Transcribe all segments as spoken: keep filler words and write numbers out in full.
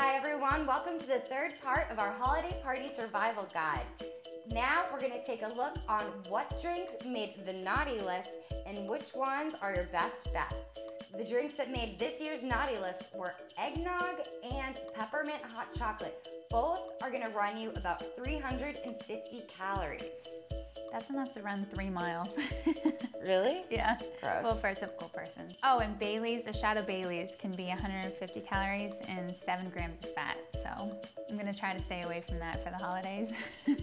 Hi everyone, welcome to the third part of our holiday party survival guide. Now we're going to take a look on what drinks made the naughty list and which ones are your best bets. The drinks that made this year's naughty list were eggnog and peppermint hot chocolate. Both are going to run you about three hundred fifty calories. That's enough to run three miles. Really? Yeah. Gross. Well, for a typical person. Oh, and Bailey's, a shot of Bailey's can be one hundred fifty calories and seven grams of fat. So I'm going to try to stay away from that for the holidays.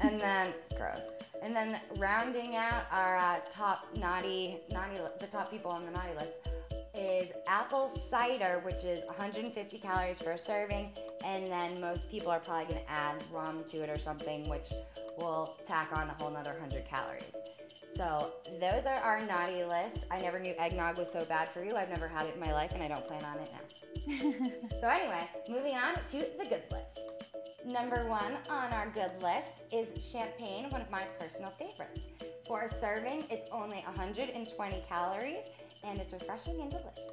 And then, gross. And then rounding out our uh, top naughty, naughty, the top people on the naughty list is apple cider, which is one hundred fifty calories for a serving. And then most people are probably going to add rum to it or something, which will tack on a whole nother one hundred calories. So those are our naughty lists. I never knew eggnog was so bad for you. I've never had it in my life, and I don't plan on it now. So anyway, moving on to the good list. Number one on our good list is champagne, one of my personal favorites. For a serving, it's only one hundred twenty calories, and it's refreshing and delicious.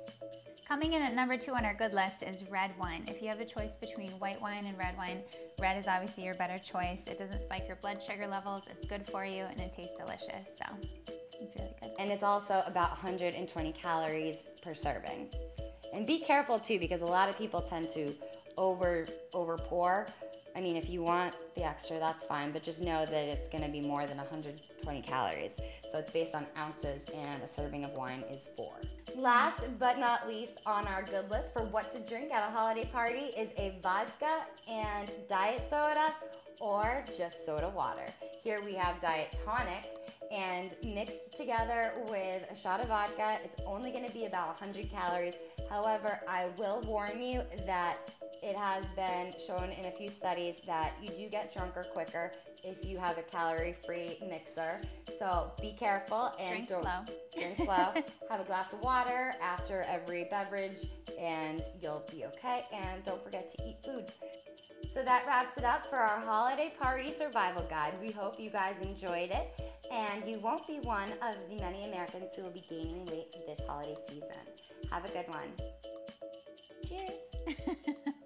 Coming in at number two on our good list is red wine. If you have a choice between white wine and red wine, red is obviously your better choice. It doesn't spike your blood sugar levels, it's good for you, and it tastes delicious, so it's really good. And it's also about one hundred twenty calories per serving. And be careful too, because a lot of people tend to over, over pour. I mean, if you want the extra, that's fine, but just know that it's gonna be more than one hundred twenty calories. So it's based on ounces, and a serving of wine is four. Last but not least on our good list for what to drink at a holiday party is a vodka and diet soda, or just soda water. Here we have diet tonic, and mixed together with a shot of vodka, it's only gonna be about one hundred calories. However, I will warn you that it has been shown in a few studies that you do get drunker quicker if you have a calorie-free mixer. So be careful and drink don't, slow. Drink slow. Have a glass of water after every beverage and you'll be okay. And don't forget to eat food. So that wraps it up for our holiday party survival guide. We hope you guys enjoyed it, and you won't be one of the many Americans who will be gaining weight this holiday season. Have a good one. Cheers.